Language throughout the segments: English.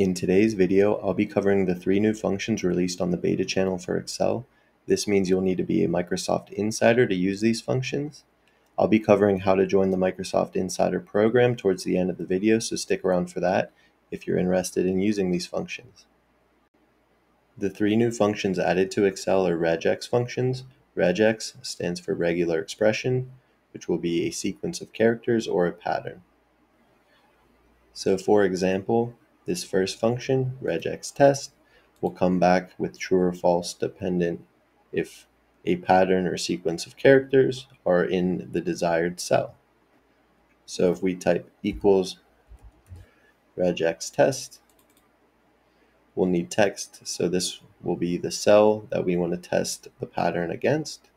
In today's video, I'll be covering the 3 new functions released on the beta channel for Excel. This means you'll need to be a Microsoft Insider to use these functions. I'll be covering how to join the Microsoft Insider program towards the end of the video, so stick around for that if you're interested in using these functions. The 3 new functions added to Excel are Regex functions. Regex stands for regular expression, which will be a sequence of characters or a pattern. So for example, this first function, regex test, will come back with true or false dependent if a pattern or sequence of characters are in the desired cell. So if we type equals regex test, we'll need text. So this will be the cell that we want to test the pattern against.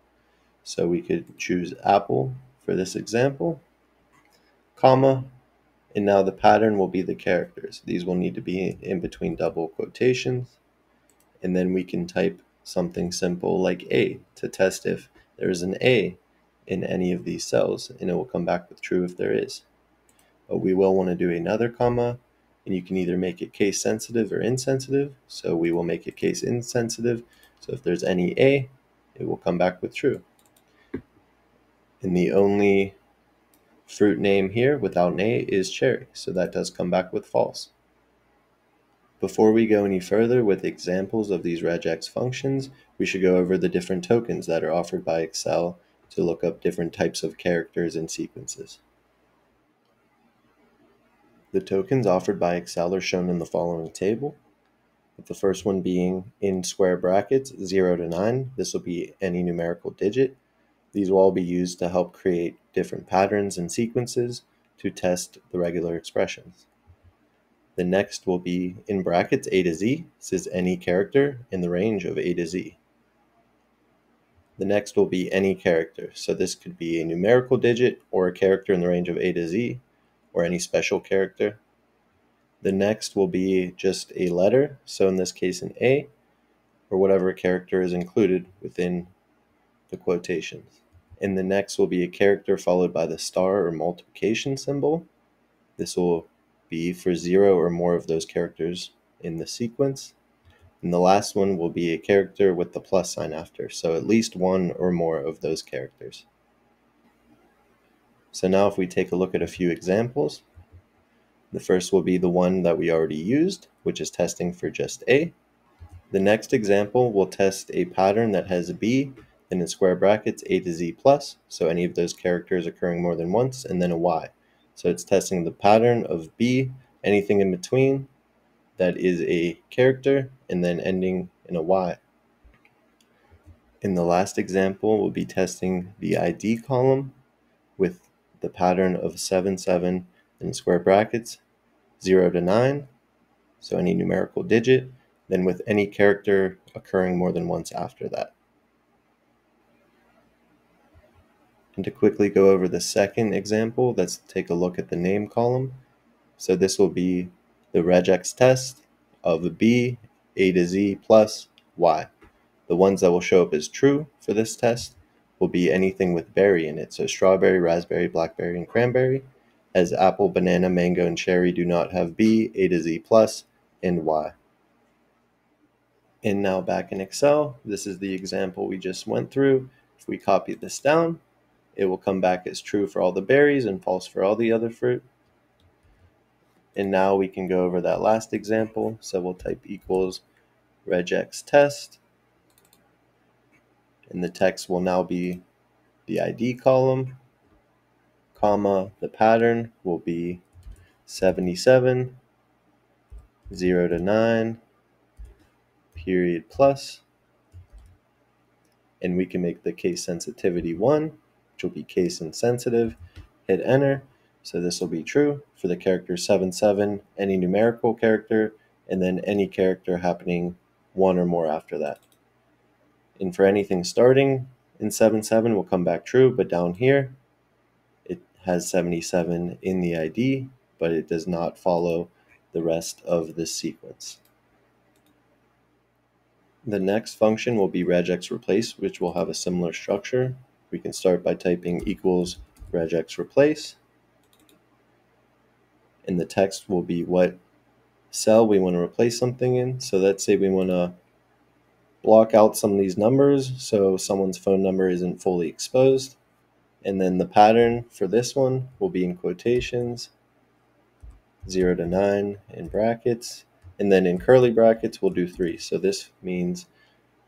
So we could choose apple for this example, comma, and now the pattern will be the characters. These will need to be in between double quotations. And then we can type something simple like A to test if there is an A in any of these cells, and it will come back with true if there is. But we will want to do another comma, and you can either make it case sensitive or insensitive. So we will make it case insensitive. So if there's any A, it will come back with true. And the only fruit name here without an A is cherry, so that does come back with false. Before we go any further with examples of these regex functions, we should go over the different tokens that are offered by Excel to look up different types of characters and sequences. The tokens offered by Excel are shown in the following table, with the first one being in square brackets 0 to 9. This will be any numerical digit. These will all be used to help create different patterns and sequences to test the regular expressions. The next will be in brackets A to Z. This is any character in the range of A to Z. The next will be any character. So this could be a numerical digit or a character in the range of A to Z or any special character. The next will be just a letter. So in this case, an A or whatever character is included within the quotations. And the next will be a character followed by the star or multiplication symbol. This will be for 0 or more of those characters in the sequence. And the last one will be a character with the plus sign after, so at least one or more of those characters. So now if we take a look at a few examples, the first will be the one that we already used, which is testing for just A. The next example will test a pattern that has B, and in square brackets A to Z plus, so any of those characters occurring more than once, and then a Y. So it's testing the pattern of B, anything in between that is a character, and then ending in a Y. In the last example, we'll be testing the ID column with the pattern of 7, 7 in square brackets, 0 to 9, so any numerical digit, then with any character occurring more than once after that. And to quickly go over the second example, let's take a look at the name column. So this will be the regex test of B, A to Z plus Y. The ones that will show up as true for this test will be anything with berry in it. So strawberry, raspberry, blackberry, and cranberry, as apple, banana, mango, and cherry do not have B, A to Z plus, and Y. And now back in Excel, this is the example we just went through. If we copy this down, it will come back as true for all the berries and false for all the other fruit. And now we can go over that last example. So we'll type equals regex test. And the text will now be the ID column, comma, the pattern will be 77, 0 to 9, period plus. And we can make the case sensitivity 1. Will be case insensitive. Hit enter. So this will be true for the character 77, any numerical character, and then any character happening one or more after that. And for anything starting in 77 will come back true, but down here it has 77 in the ID, but it does not follow the rest of this sequence. The next function will be regex replace, which will have a similar structure. We can start by typing equals regex replace, and the text will be what cell we want to replace something in. So let's say we want to block out some of these numbers so someone's phone number isn't fully exposed. And then the pattern for this one will be in quotations, 0 to 9 in brackets, and then in curly brackets we'll do 3. So this means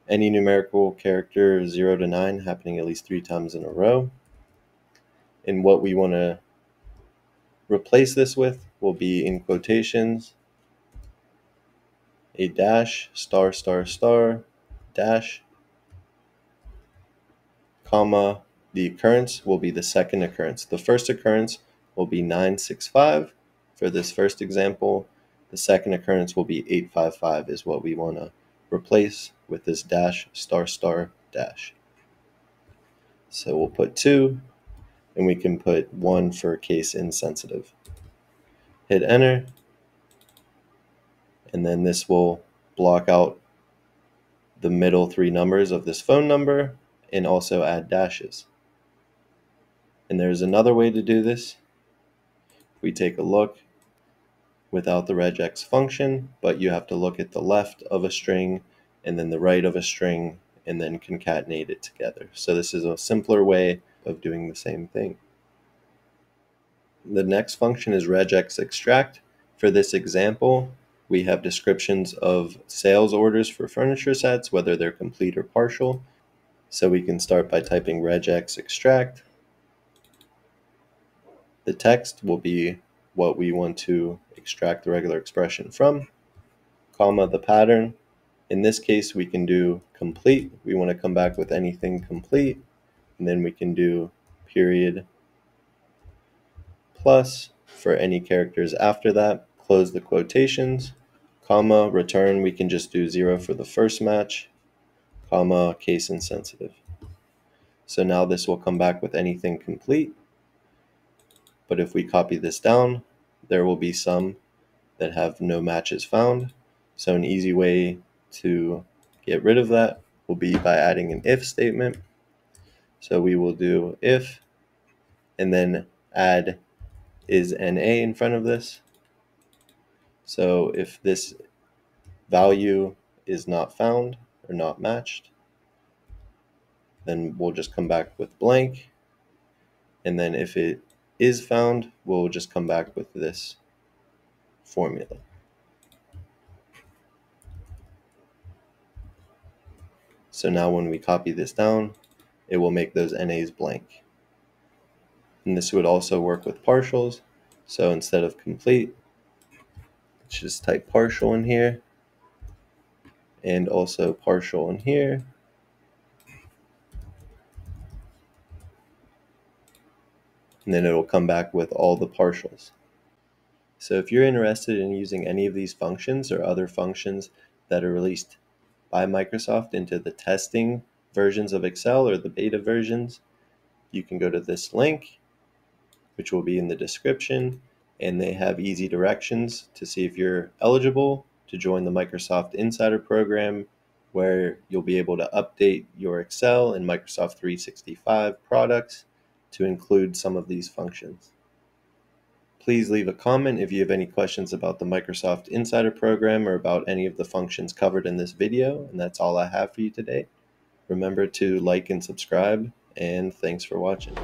any numerical character 0 to 9 happening at least 3 times in a row. And what we want to replace this with will be in quotations, a dash, star, star, star, dash, comma. The occurrence will be the second occurrence. The first occurrence will be 965 for this first example. The second occurrence will be 855 is what we want to replace with this dash, star, star, dash. So we'll put 2, and we can put 1 for case insensitive. Hit enter, and then this will block out the middle 3 numbers of this phone number and also add dashes. And there's another way to do this. We take a look without the regex function, but you have to look at the left of a string and then the right of a string and then concatenate it together. So this is a simpler way of doing the same thing. The next function is regex extract. For this example, we have descriptions of sales orders for furniture sets, whether they're complete or partial. So we can start by typing regex extract. The text will be what we want to extract the regular expression from, comma the pattern. In this case, we can do complete. We want to come back with anything complete. And then we can do period plus for any characters after that. Close the quotations, comma return. We can just do 0 for the first match, comma case insensitive. So now this will come back with anything complete. But if we copy this down, there will be some that have no matches found. So an easy way to get rid of that will be by adding an if statement. So we will do if, and then add is NA in front of this. So if this value is not found or not matched, then we'll just come back with blank. And then if it is found, we'll just come back with this formula. So now when we copy this down, it will make those NAs blank. And this would also work with partials. So instead of complete, let's just type partial in here, and also partial in here. And then it'll come back with all the partials. So if you're interested in using any of these functions or other functions that are released by Microsoft into the testing versions of Excel or the beta versions, you can go to this link, which will be in the description, and they have easy directions to see if you're eligible to join the Microsoft Insider program, where you'll be able to update your Excel and Microsoft 365 products to include some of these functions. Please leave a comment if you have any questions about the Microsoft Insider program or about any of the functions covered in this video. And that's all I have for you today. Remember to like and subscribe, and thanks for watching.